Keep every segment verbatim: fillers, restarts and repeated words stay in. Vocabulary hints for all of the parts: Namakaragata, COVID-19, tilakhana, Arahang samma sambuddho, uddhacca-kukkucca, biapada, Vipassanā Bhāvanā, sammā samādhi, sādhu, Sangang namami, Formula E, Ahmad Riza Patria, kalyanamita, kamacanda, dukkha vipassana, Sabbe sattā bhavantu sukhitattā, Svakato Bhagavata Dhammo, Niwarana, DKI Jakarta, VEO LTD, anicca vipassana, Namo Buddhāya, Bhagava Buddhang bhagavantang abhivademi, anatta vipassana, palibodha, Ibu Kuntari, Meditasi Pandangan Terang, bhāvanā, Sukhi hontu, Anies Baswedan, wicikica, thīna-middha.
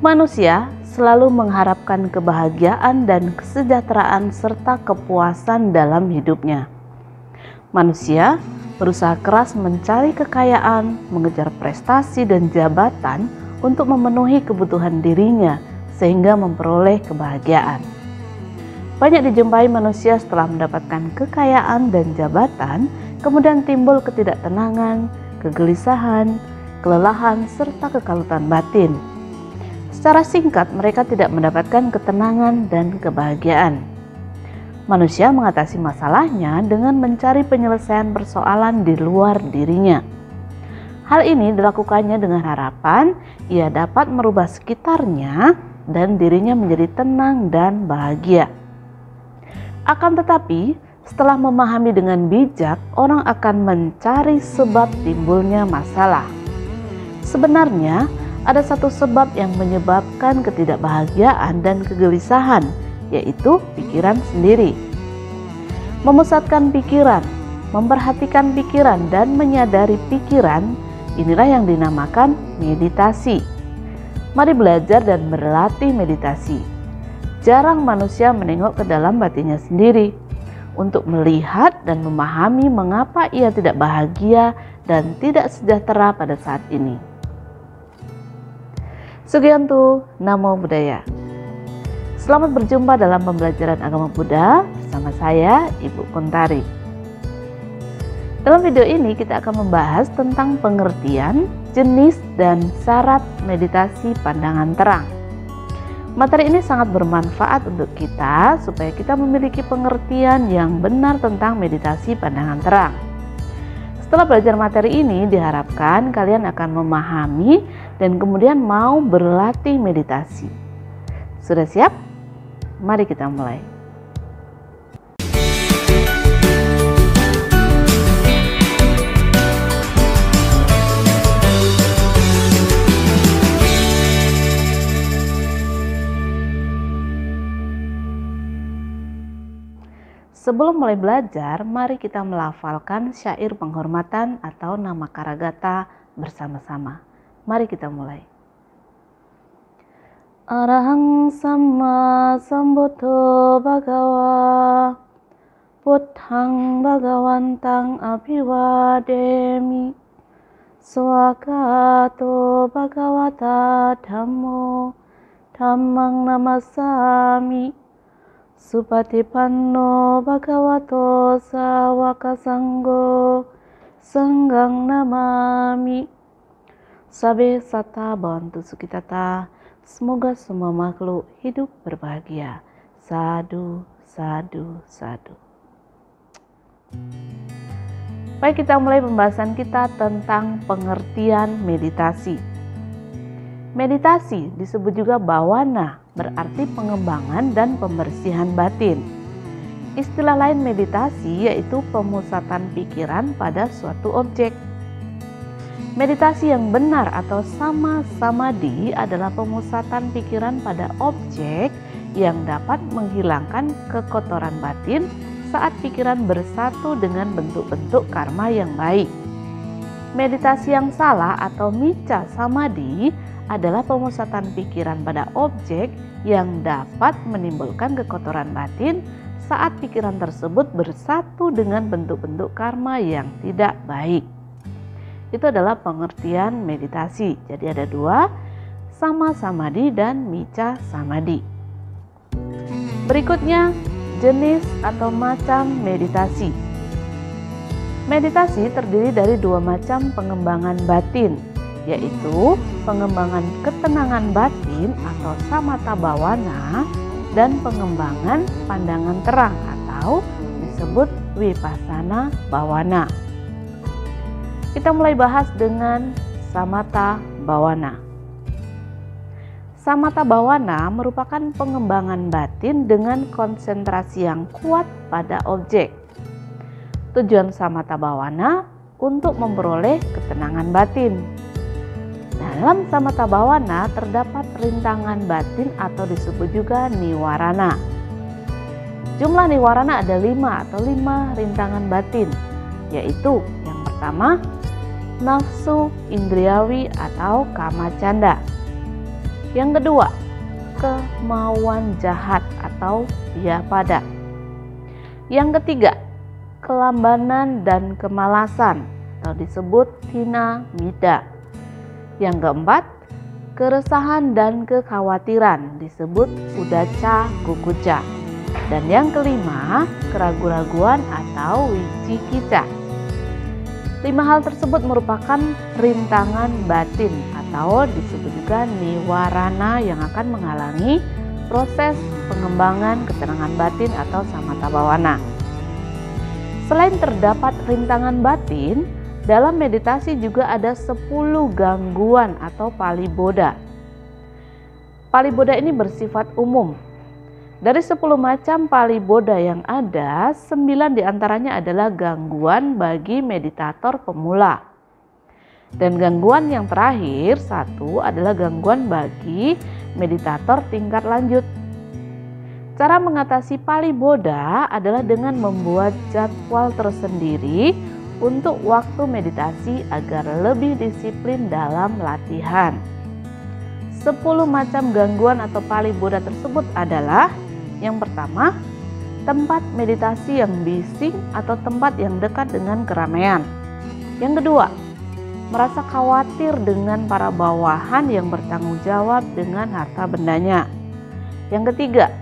Manusia selalu mengharapkan kebahagiaan dan kesejahteraan serta kepuasan dalam hidupnya. Manusia berusaha keras mencari kekayaan, mengejar prestasi dan jabatan untuk memenuhi kebutuhan dirinya sehingga memperoleh kebahagiaan. Banyak dijumpai manusia setelah mendapatkan kekayaan dan jabatan, kemudian timbul ketidaktenangan, kegelisahan, kelelahan, serta kekalutan batin. Secara singkat, mereka tidak mendapatkan ketenangan dan kebahagiaan. Manusia mengatasi masalahnya dengan mencari penyelesaian persoalan di luar dirinya. Hal ini dilakukannya dengan harapan ia dapat merubah sekitarnya dan dirinya menjadi tenang dan bahagia. Akan tetapi, setelah memahami dengan bijak, orang akan mencari sebab timbulnya masalah. Sebenarnya, ada satu sebab yang menyebabkan ketidakbahagiaan dan kegelisahan, yaitu pikiran sendiri. Memusatkan pikiran, memperhatikan pikiran, dan menyadari pikiran, inilah yang dinamakan meditasi. Mari belajar dan berlatih meditasi. Jarang manusia menengok ke dalam batinnya sendiri untuk melihat dan memahami mengapa ia tidak bahagia dan tidak sejahtera pada saat ini. Sukhi hontu, Namo Buddhāya. Selamat berjumpa dalam pembelajaran agama Buddha bersama saya, Ibu Kuntari. Dalam video ini kita akan membahas tentang pengertian, jenis, dan syarat meditasi pandangan terang. Materi ini sangat bermanfaat untuk kita supaya kita memiliki pengertian yang benar tentang meditasi pandangan terang. Setelah belajar materi ini, diharapkan kalian akan memahami dan kemudian mau berlatih meditasi. Sudah siap? Mari kita mulai. Sebelum mulai belajar, mari kita melafalkan syair penghormatan atau Namakaragata bersama-sama. Mari kita mulai. Arahang samma sambuddho bhagava Buddhang bhagavantang abhivademi Svakato Bhagavata Dhammo Dhammang namassami Supatipanno Bhagavato Savakasangho Sangang namami Sabbe sattā bhavantu sukhitattā. Semoga semua makhluk hidup berbahagia. Sādhu, sādhu, sādhu. Baik, kita mulai pembahasan kita tentang pengertian meditasi. Meditasi disebut juga bhāvanā, berarti pengembangan dan pembersihan batin. Istilah lain meditasi yaitu pemusatan pikiran pada suatu objek. Meditasi yang benar atau sammā samādhi adalah pemusatan pikiran pada objek yang dapat menghilangkan kekotoran batin saat pikiran bersatu dengan bentuk-bentuk karma yang baik. Meditasi yang salah atau micchā samādhi adalah pemusatan pikiran pada objek yang dapat menimbulkan kekotoran batin saat pikiran tersebut bersatu dengan bentuk-bentuk karma yang tidak baik. Itu adalah pengertian meditasi. Jadi ada dua, sammā samādhi dan micchā samādhi. Berikutnya, jenis atau macam meditasi. Meditasi terdiri dari dua macam pengembangan batin, yaitu pengembangan ketenangan batin atau Samatha Bhāvanā dan pengembangan pandangan terang atau disebut Vipassanā Bhāvanā. Kita mulai bahas dengan Samatha Bhāvanā. Samatha Bhāvanā merupakan pengembangan batin dengan konsentrasi yang kuat pada objek. Tujuan Samatha Bhāvanā untuk memperoleh ketenangan batin. Dalam Samatha Bhāvanā terdapat rintangan batin atau disebut juga Niwarana. Jumlah Niwarana ada lima atau lima rintangan batin, yaitu yang pertama nafsu indriawi atau kamacanda. Yang kedua, kemauan jahat atau biapada. Yang ketiga, kelambanan dan kemalasan atau disebut thīna-middha. Yang keempat, keresahan dan kekhawatiran disebut uddhacca-kukkucca. Dan yang kelima, keraguan-raguan atau wicikica. Lima hal tersebut merupakan rintangan batin atau disebut juga niwarana yang akan menghalangi proses pengembangan ketenangan batin atau samatha bhāvanā. Selain terdapat rintangan batin, dalam meditasi juga ada sepuluh gangguan atau palibodha. Palibodha ini bersifat umum. Dari sepuluh macam palibodha yang ada, sembilan diantaranya adalah gangguan bagi meditator pemula. Dan gangguan yang terakhir, satu, adalah gangguan bagi meditator tingkat lanjut. Cara mengatasi palibodha adalah dengan membuat jadwal tersendiri untuk waktu meditasi agar lebih disiplin dalam latihan. sepuluh macam gangguan atau palibodha tersebut adalah: yang pertama, tempat meditasi yang bising atau tempat yang dekat dengan keramaian. Yang kedua, merasa khawatir dengan para bawahan yang bertanggung jawab dengan harta bendanya. Yang ketiga,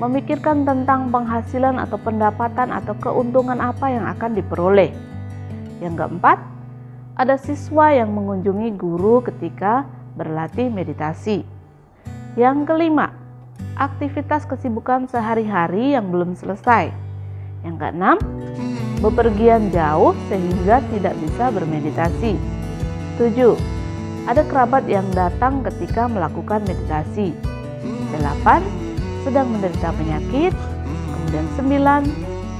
memikirkan tentang penghasilan atau pendapatan atau keuntungan apa yang akan diperoleh. Yang keempat, ada siswa yang mengunjungi guru ketika berlatih meditasi. Yang kelima, aktivitas kesibukan sehari-hari yang belum selesai. Yang keenam, bepergian jauh sehingga tidak bisa bermeditasi. Tujuh, ada kerabat yang datang ketika melakukan meditasi. Delapan, sedang menderita penyakit. Kemudian sembilan,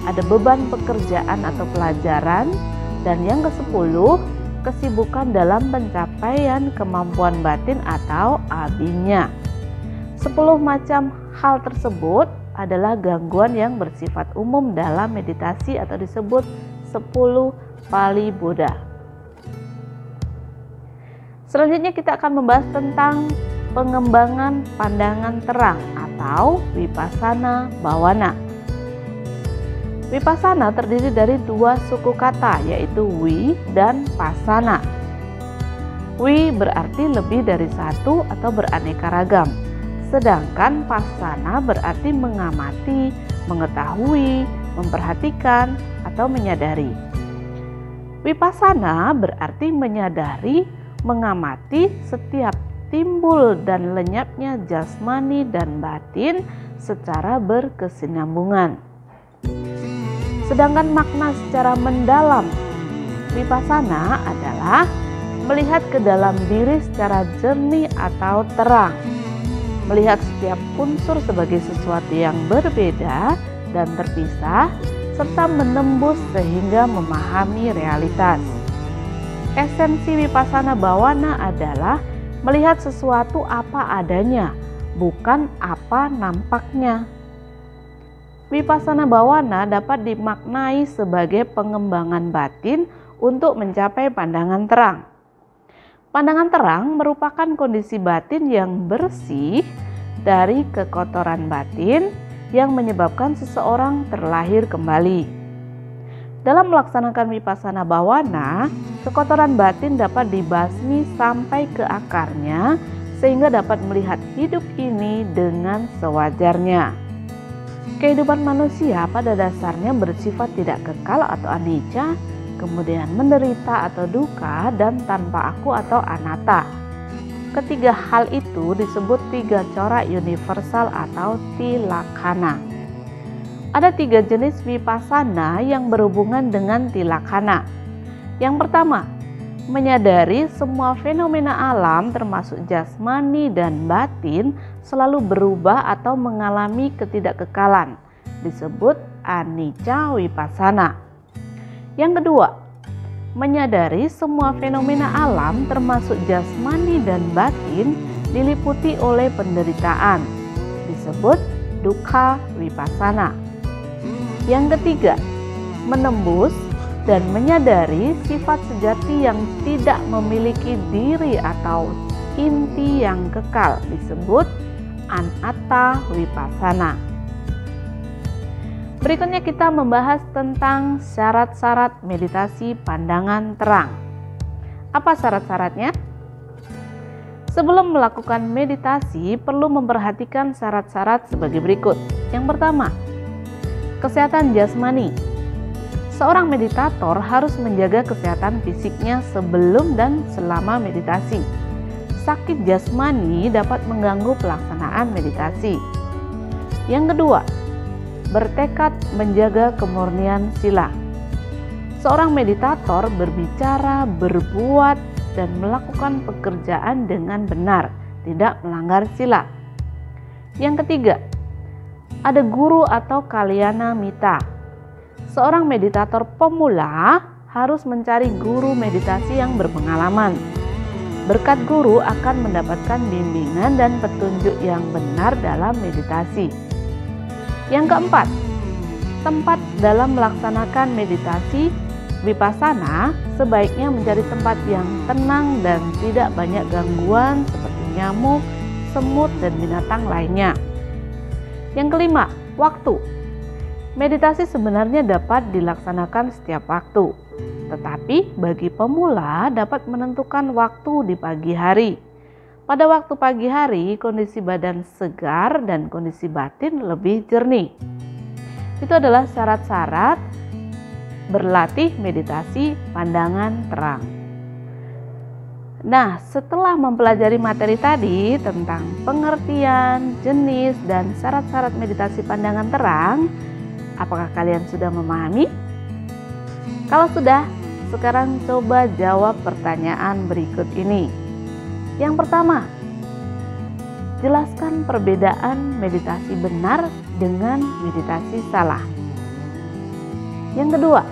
ada beban pekerjaan atau pelajaran. Dan yang kesepuluh, kesibukan dalam pencapaian kemampuan batin atau abinya. Sepuluh macam hal tersebut adalah gangguan yang bersifat umum dalam meditasi atau disebut sepuluh palibodha. Selanjutnya kita akan membahas tentang pengembangan pandangan terang atau Vipassanā Bhāvanā. Vipassana terdiri dari dua suku kata, yaitu wi dan pasana. Wi berarti lebih dari satu atau beraneka ragam. Sedangkan pasana berarti mengamati, mengetahui, memperhatikan, atau menyadari. Vipassana berarti menyadari, mengamati setiap timbul dan lenyapnya jasmani dan batin secara berkesinambungan. Sedangkan makna secara mendalam Vipassana adalah melihat ke dalam diri secara jernih atau terang, melihat setiap unsur sebagai sesuatu yang berbeda dan terpisah, serta menembus sehingga memahami realitas. Esensi Vipassana Bhāvanā adalah melihat sesuatu apa adanya, bukan apa nampaknya. Vipassana Bhāvanā dapat dimaknai sebagai pengembangan batin untuk mencapai pandangan terang. Pandangan terang merupakan kondisi batin yang bersih dari kekotoran batin yang menyebabkan seseorang terlahir kembali. Dalam melaksanakan Vipassana Bhāvanā, kekotoran batin dapat dibasmi sampai ke akarnya sehingga dapat melihat hidup ini dengan sewajarnya. Kehidupan manusia pada dasarnya bersifat tidak kekal atau anicca, kemudian menderita atau dukkha, dan tanpa aku atau anatta. Ketiga hal itu disebut tiga corak universal atau tilakhana. Ada tiga jenis vipassana yang berhubungan dengan tilakhana. Yang pertama, menyadari semua fenomena alam termasuk jasmani dan batin selalu berubah atau mengalami ketidakkekalan, disebut anicca vipassana. Yang kedua, menyadari semua fenomena alam termasuk jasmani dan batin diliputi oleh penderitaan, disebut dukkha vipassana. Yang ketiga, menembus dan menyadari sifat sejati yang tidak memiliki diri atau inti yang kekal disebut anatta vipassana. Berikutnya kita membahas tentang syarat-syarat meditasi pandangan terang. Apa syarat-syaratnya? Sebelum melakukan meditasi perlu memperhatikan syarat-syarat sebagai berikut. Yang pertama, kesehatan jasmani. Seorang meditator harus menjaga kesehatan fisiknya sebelum dan selama meditasi. Sakit jasmani dapat mengganggu pelaksanaan meditasi. Yang kedua, bertekad menjaga kemurnian sila. Seorang meditator berbicara, berbuat, dan melakukan pekerjaan dengan benar, tidak melanggar sila. Yang ketiga, ada guru atau kalyanamita. Seorang meditator pemula harus mencari guru meditasi yang berpengalaman. Berkat guru akan mendapatkan bimbingan dan petunjuk yang benar dalam meditasi. Yang keempat, tempat dalam melaksanakan meditasi vipassana sebaiknya mencari tempat yang tenang dan tidak banyak gangguan seperti nyamuk, semut, dan binatang lainnya. Yang kelima, waktu. Meditasi sebenarnya dapat dilaksanakan setiap waktu, tetapi bagi pemula dapat menentukan waktu di pagi hari. Pada waktu pagi hari, kondisi badan segar dan kondisi batin lebih jernih. Itu adalah syarat-syarat berlatih meditasi pandangan terang. Nah, setelah mempelajari materi tadi tentang pengertian, jenis, dan syarat-syarat meditasi pandangan terang, apakah kalian sudah memahami? Kalau sudah, sekarang coba jawab pertanyaan berikut ini. Yang pertama, jelaskan perbedaan meditasi benar dengan meditasi salah. Yang kedua,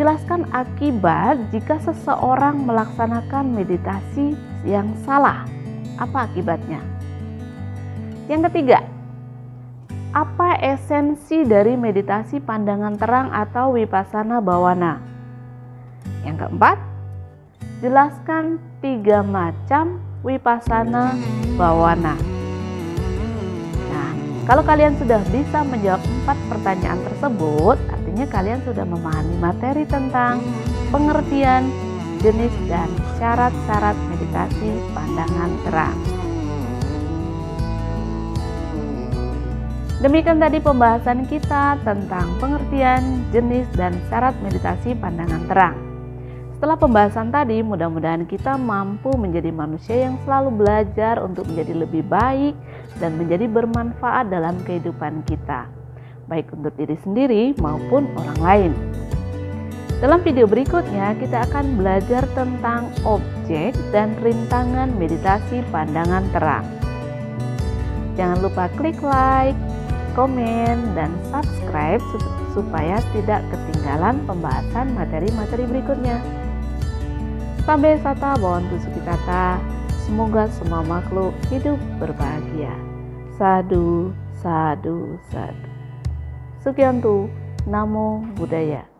jelaskan akibat jika seseorang melaksanakan meditasi yang salah. Apa akibatnya? Yang ketiga, apa esensi dari meditasi pandangan terang atau Vipassanā Bhāvanā? Yang keempat, jelaskan tiga macam Vipassanā Bhāvanā. Nah, kalau kalian sudah bisa menjawab empat pertanyaan tersebut, artinya kalian sudah memahami materi tentang pengertian, jenis, dan syarat-syarat meditasi pandangan terang. Demikian tadi pembahasan kita tentang pengertian, jenis, dan syarat meditasi pandangan terang. Setelah pembahasan tadi, mudah-mudahan kita mampu menjadi manusia yang selalu belajar untuk menjadi lebih baik dan menjadi bermanfaat dalam kehidupan kita, baik untuk diri sendiri maupun orang lain. Dalam video berikutnya, kita akan belajar tentang objek dan rintangan meditasi pandangan terang. Jangan lupa klik like, komen, dan subscribe supaya tidak ketinggalan pembahasan materi-materi berikutnya. Sabbe sattā bhavantu sukhitattā. Semoga semua makhluk hidup berbahagia. Sādhu, sādhu, sādhu. Sukhi hontu, Namo Buddhāya.